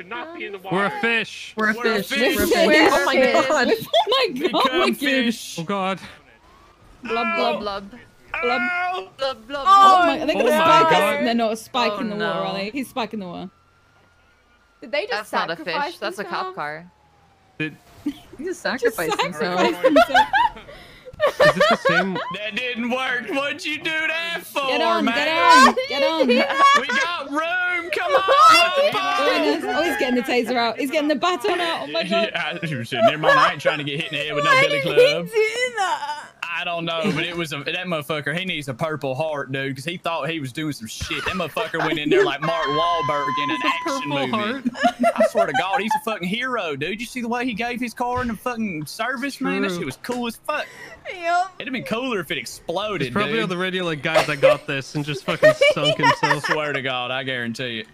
should not be in the water. We're a fish. We're a fish. Oh my god. Fish. Oh god. Blub, blub, blub. Blub, blub, blub. Oh my, they got a spike. God. They're not a spike in the water, are they? He's spiking the water. Did they just sacrifice That's not a fish. That's a cop car. Did... He just sacrificed himself. Is it the same? That didn't work. What'd you do that for, man? Get on, We got room. Come on. Oh, he's getting the taser out. He's getting the baton out. Oh my god. Never mind. I ain't trying to get hit in the head with no billy club. Why did he do that? I don't know, but it was that motherfucker. He needs a purple heart, dude, because he thought he was doing some shit. That motherfucker went in there like Mark Wahlberg in an action movie. I swear to God, he's a fucking hero, dude. You see the way he gave his car in the fucking service, man? That shit was cool as fuck. Yep. It'd have been cooler if it exploded, dude. Probably on the radio, like, guys, I got this, and just fucking sunk himself. I swear to God, I guarantee it.